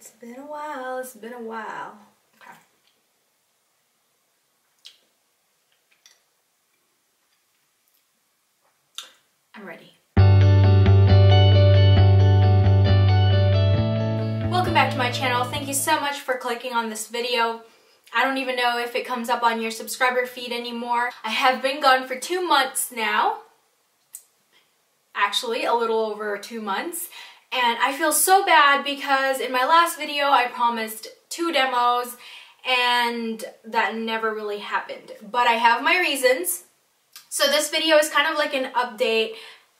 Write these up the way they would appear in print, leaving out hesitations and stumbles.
It's been a while. It's been a while. Okay. I'm ready. Welcome back to my channel. Thank you so much for clicking on this video. I don't even know if it comes up on your subscriber feed anymore. I have been gone for 2 months now. Actually, a little over 2 months. And I feel so bad because in my last video I promised 2 demos and that never really happened. But I have my reasons. So this video is kind of like an update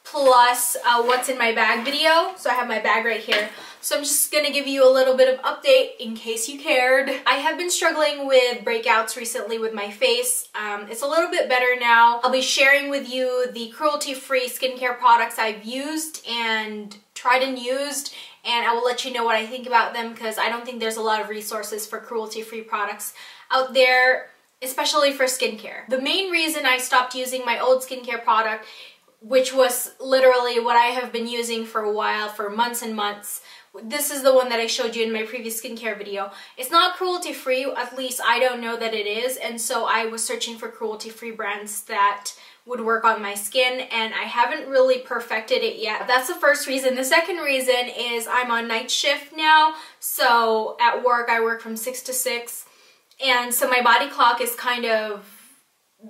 plus what's in my bag video. So I have my bag right here. So I'm just gonna give you a little bit of update in case you cared. I have been struggling with breakouts recently with my face. It's a little bit better now. I'll be sharing with you the cruelty-free skincare products I've used and tried and used, and I will let you know what I think about them because I don't think there's a lot of resources for cruelty-free products out there, especially for skincare. The main reason I stopped using my old skincare product, which was literally what I have been using for a while, for months and months. This is the one that I showed you in my previous skincare video. It's not cruelty-free, at least I don't know that it is, and so I was searching for cruelty-free brands that would work on my skin, and I haven't really perfected it yet. That's the first reason. The second reason is I'm on night shift now, so at work I work from 6 to 6, and so my body clock is kind of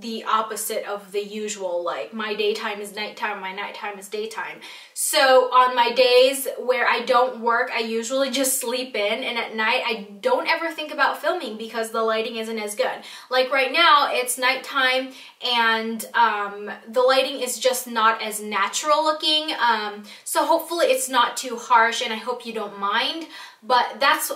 the opposite of the usual, like my daytime is nighttime, my nighttime is daytime. So on my days where I don't work, I usually just sleep in, and at night I don't ever think about filming because the lighting isn't as good. Like right now it's nighttime and the lighting is just not as natural looking, so hopefully it's not too harsh and I hope you don't mind, but that's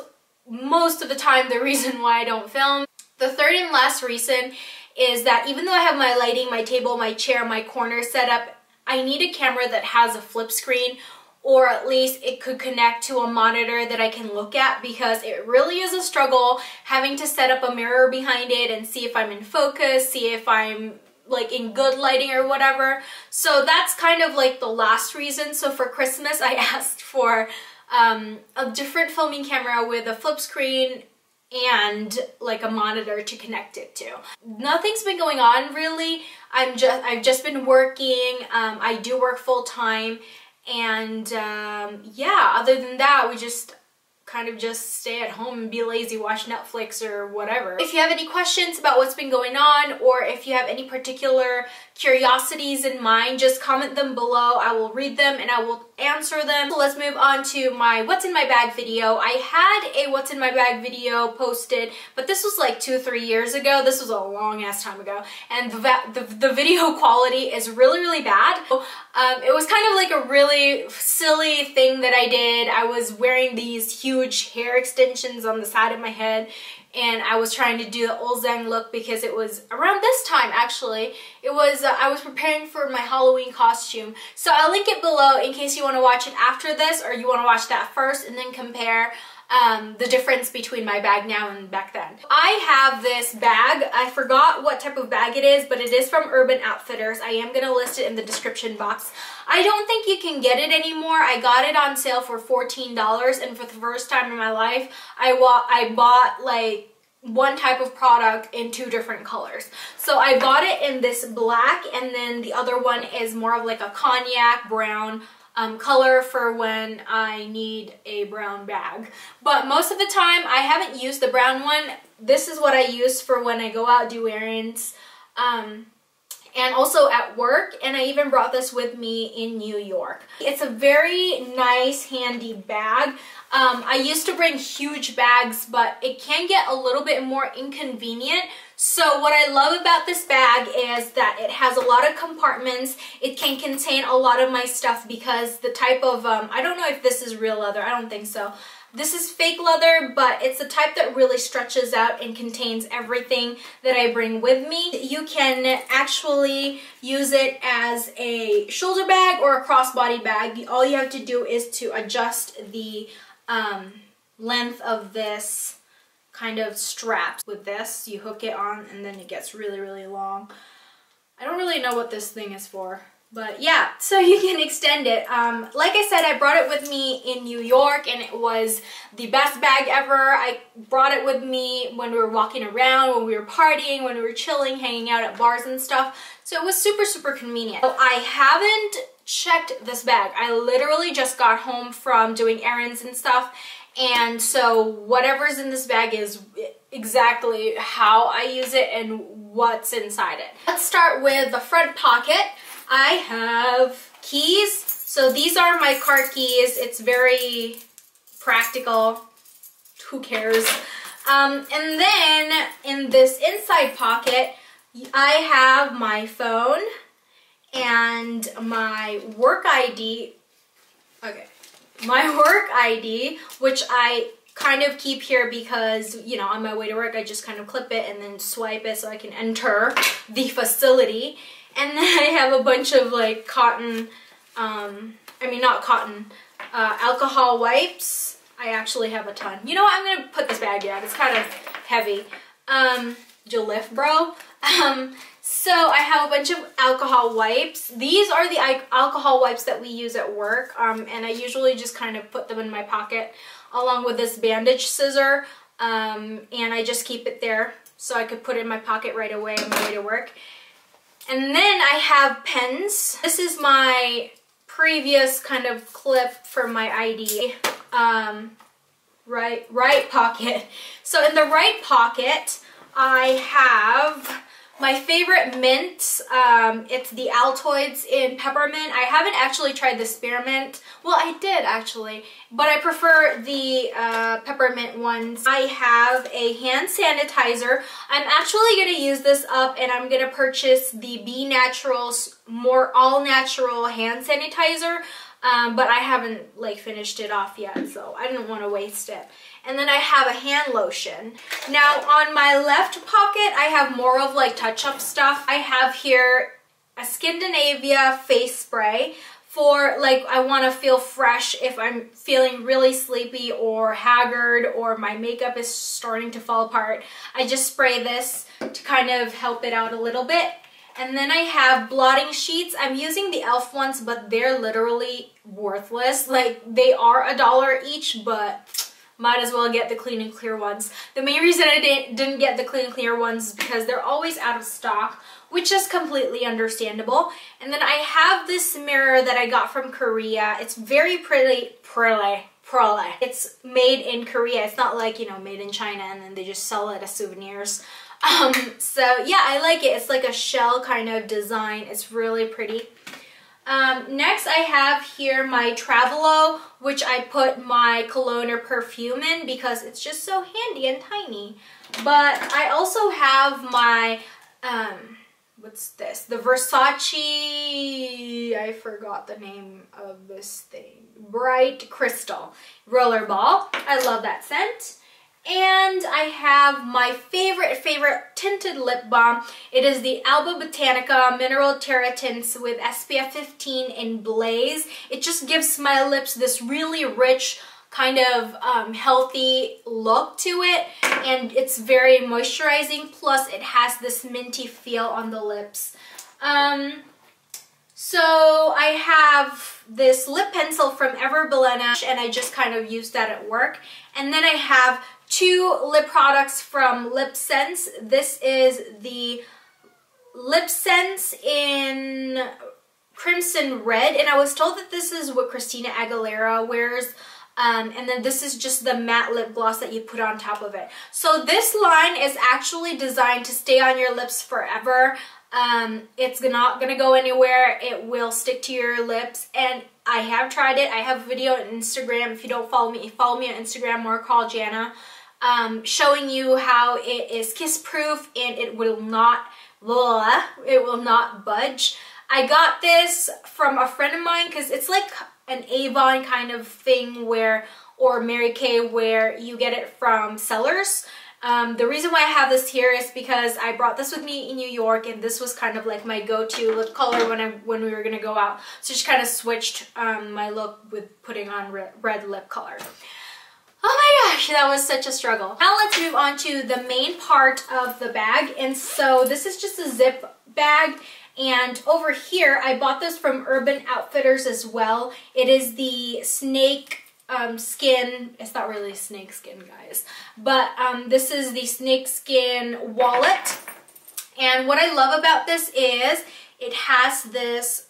most of the time the reason why I don't film. The third and last reason is that even though I have my lighting, my table, my chair, my corner set up, I need a camera that has a flip screen, or at least it could connect to a monitor that I can look at, because it really is a struggle having to set up a mirror behind it and see if I'm in focus, see if I'm like in good lighting or whatever. So that's kind of like the last reason. So for Christmas I asked for a different filming camera with a flip screen and like a monitor to connect it to. Nothing's been going on really. I've just been working. I do work full time, and yeah, other than that we just kind of just stay at home and be lazy, watch Netflix or whatever. If you have any questions about what's been going on, or if you have any particular curiosities in mind, just comment them below. I will read them and I will answer them. So let's move on to my what's in my bag video. I had a what's in my bag video posted, but this was like 2-3 years ago. This was a long ass time ago, and the video quality is really bad. It was kind of like a really silly thing that I did. I was wearing these huge hair extensions on the side of my head, and I was trying to do the Olzang look because it was around this time actually. It was, I was preparing for my Halloween costume. So I'll link it below in case you want to watch it after this, or you want to watch that first and then compare the difference between my bag now and back then. I have this bag. I forgot what type of bag it is, but it is from Urban Outfitters. I am going to list it in the description box. I don't think you can get it anymore. I got it on sale for $14, and for the first time in my life, I bought like one type of product in 2 different colors. So I bought it in this black, and then the other one is more of like a cognac brown color for when I need a brown bag. But most of the time I haven't used the brown one. This is what I use for when I go out, do errands, and also at work, and I even brought this with me in New York. It's a very nice handy bag. I used to bring huge bags, but it can get a little bit more inconvenient. So what I love about this bag is that it has a lot of compartments. It can contain a lot of my stuff because the type of, I don't know if this is real leather, I don't think so. This is fake leather, but it's the type that really stretches out and contains everything that I bring with me. You can actually use it as a shoulder bag or a crossbody bag. All you have to do is to adjust the length of this kind of straps. With this, you hook it on and then it gets really long. I don't really know what this thing is for. But yeah, so you can extend it. Like I said, I brought it with me in New York and it was the best bag ever. I brought it with me when we were walking around, when we were partying, when we were chilling, hanging out at bars and stuff. So it was super, super convenient. So I haven't checked this bag. I literally just got home from doing errands and stuff. And so whatever's in this bag is exactly how I use it and what's inside it. Let's start with the front pocket. I have keys. So these are my car keys. It's very practical. Who cares? And then in this inside pocket, I have my phone and my work ID. Okay, my work ID, which I kind of keep here because, you know, on my way to work, I just kind of clip it and then swipe it so I can enter the facility. And then I have a bunch of like cotton, alcohol wipes. I actually have a ton. You know what, I'm gonna put this bag down. It's kind of heavy. You'll lift, bro. So I have a bunch of alcohol wipes. These are the alcohol wipes that we use at work. And I usually just kind of put them in my pocket along with this bandage scissor. And I just keep it there so I could put it in my pocket right away on my way to work. And then I have pens. This is my previous kind of clip for my ID. Right pocket. So in the right pocket, I have my favorite mints. It's the Altoids in peppermint. I haven't actually tried the spearmint. Well, I did actually, but I prefer the peppermint ones. I have a hand sanitizer. I'm actually gonna use this up and I'm gonna purchase the Be Naturals more all-natural hand sanitizer, but I haven't like finished it off yet, so I didn't want to waste it. And then I have a hand lotion. Now on my left pocket, I have more of like touch-up stuff. I have here a Scandinavia face spray for like, I want to feel fresh if I'm feeling really sleepy or haggard or my makeup is starting to fall apart. I just spray this to kind of help it out a little bit. And then I have blotting sheets. I'm using the Elf ones, but they're literally worthless. Like they are $1 each, but might as well get the Clean and Clear ones. The main reason I didn't get the Clean and Clear ones is because they're always out of stock, which is completely understandable. And then I have this mirror that I got from Korea. It's very pretty. It's made in Korea. It's not like, you know, made in China and then they just sell it as souvenirs. So yeah, I like it. It's like a shell kind of design. It's really pretty. Next I have here my Travelo, which I put my cologne or perfume in because it's just so handy and tiny. But I also have my, what's this? The Versace, I forgot the name of this thing. Bright Crystal Rollerball. I love that scent. And I have my favorite tinted lip balm. It is the Alba Botanica Mineral Terra Tints with SPF 15 in Blaze. It just gives my lips this really rich, kind of healthy look to it. And it's very moisturizing, plus it has this minty feel on the lips. So I have this lip pencil from Everbelenish, and I just kind of use that at work. And then I have two lip products from LipSense. This is the LipSense in Crimson Red, and I was told that this is what Christina Aguilera wears. And then this is just the matte lip gloss that you put on top of it. So this line is actually designed to stay on your lips forever. It's not gonna go anywhere. It will stick to your lips, and I have tried it. I have a video on Instagram. If you don't follow me on Instagram or call Jana, showing you how it is kiss-proof and it will not budge. I got this from a friend of mine because it's like an Avon kind of thing or Mary Kay, where you get it from sellers. The reason why I have this here is because I brought this with me in New York, and this was kind of like my go-to lip color when we were gonna go out. So just kind of switched my look with putting on red lip color. Oh my gosh, that was such a struggle. Now let's move on to the main part of the bag. And so this is just a zip bag, And over here, I bought this from Urban Outfitters as well. It is the snake skin. It's not really snake skin, guys, but this is the snake skin wallet. And what I love about this is it has this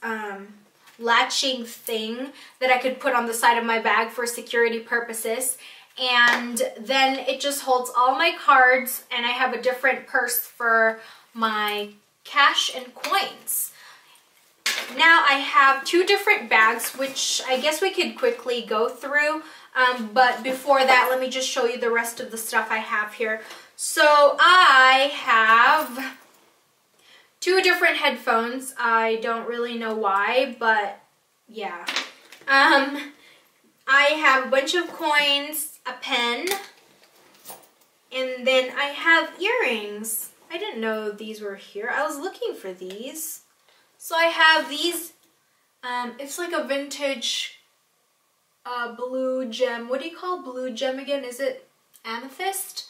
latching thing that I could put on the side of my bag for security purposes. And then it just holds all my cards, and I have a different purse for my cash and coins. Now I have two different bags, which I guess we could quickly go through. But before that, let me just show you the rest of the stuff I have here. So I have two different headphones. I don't really know why, but yeah. I have a bunch of coins, a pen, and then I have earrings. I didn't know these were here. I was looking for these. So I have these, it's like a vintage blue gem. What do you call blue gem again? Is it amethyst?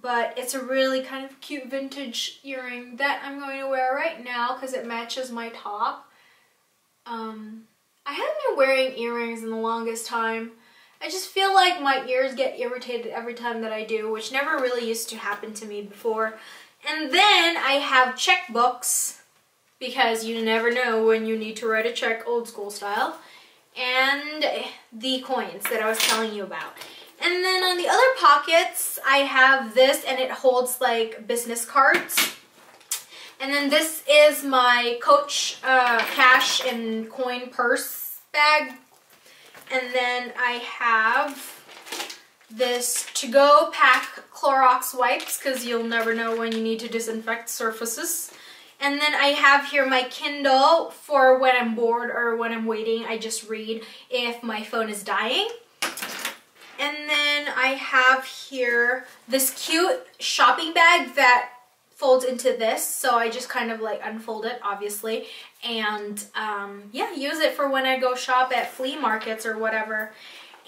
But it's a really kind of cute vintage earring that I'm going to wear right now because it matches my top. I haven't been wearing earrings in the longest time. I just feel like my ears get irritated every time that I do, which never really used to happen to me before. And then I have checkbooks, because you never know when you need to write a check, old school style. And the coins that I was telling you about. And then on the other pockets, I have this, and it holds like business cards. And then this is my Coach cash and coin purse bag. And then I have this to-go pack Clorox wipes, because you'll never know when you need to disinfect surfaces. And then I have here my Kindle for when I'm bored or when I'm waiting. I just read if my phone is dying. And then I have here this cute shopping bag that folds into this. So I just kind of like unfold it, obviously. And yeah, use it for when I go shop at flea markets or whatever.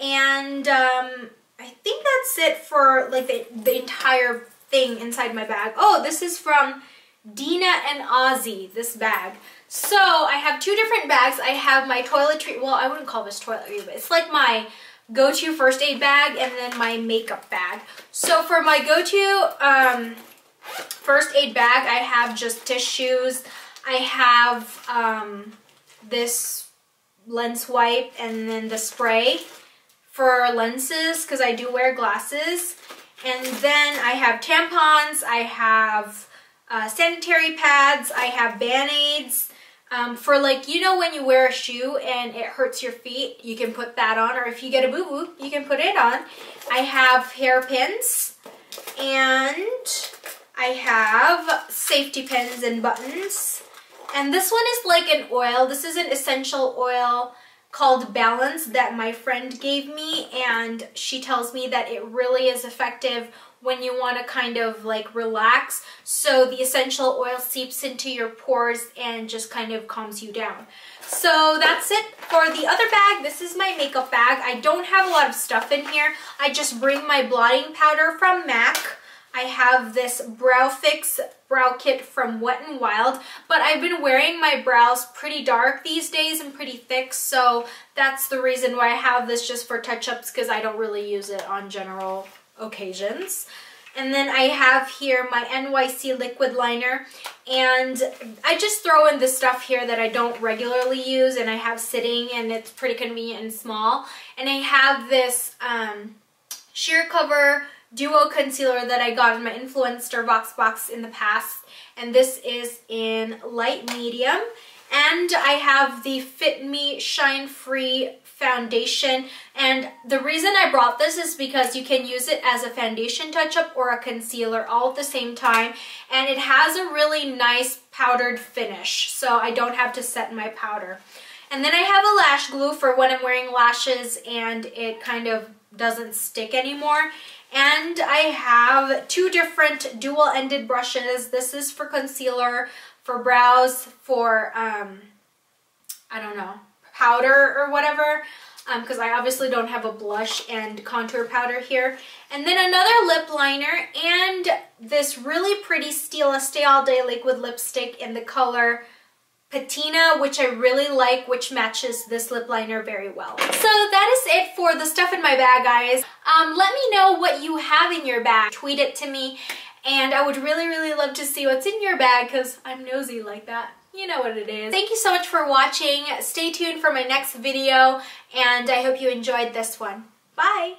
And I think that's it for like the entire thing inside my bag. Oh, this is from Deena & Ozzy, this bag. So I have two different bags. I have my toiletry, well, I wouldn't call this toiletry, but it's like my go-to first aid bag, and then my makeup bag. So for my go-to first aid bag, I have just tissues. I have this lens wipe, and then the spray for lenses, because I do wear glasses. And then I have tampons, I have sanitary pads, I have Band-Aids. For like, you know when you wear a shoe and it hurts your feet, you can put that on. Or if you get a boo-boo, you can put it on. I have hairpins, and I have safety pins and buttons. And this one is like an oil. This is an essential oil called Balance that my friend gave me. And she tells me that it really is effective when you want to kind of like relax, so the essential oil seeps into your pores and just kind of calms you down. So that's it for the other bag. This is my makeup bag. I don't have a lot of stuff in here. I just bring my blotting powder from MAC. I have this Brow Fix brow kit from Wet and Wild, but I've been wearing my brows pretty dark these days and pretty thick, so that's the reason why I have this, just for touch-ups, because I don't really use it on general occasions. And then I have here my NYC liquid liner, and I just throw in this stuff here that I don't regularly use and I have sitting, and it's pretty convenient and small. And I have this sheer cover duo concealer that I got in my Influenster box in the past, and this is in light medium. And I have the Fit Me Shine Free foundation, and the reason I brought this is because you can use it as a foundation touch-up or a concealer all at the same time, and it has a really nice powdered finish, so I don't have to set my powder. And then I have a lash glue for when I'm wearing lashes and it kind of doesn't stick anymore. And I have two different dual-ended brushes. This is for concealer, for brows, for, I don't know, powder or whatever. because I obviously don't have a blush and contour powder here. And then another lip liner and this really pretty Stila Stay All Day liquid lipstick in the color Patina, which I really like, which matches this lip liner very well. So that is it for the stuff in my bag, guys. Let me know what you have in your bag. Tweet it to me, and I would really, really love to see what's in your bag because I'm nosy like that. You know what it is. Thank you so much for watching. Stay tuned for my next video, and I hope you enjoyed this one. Bye!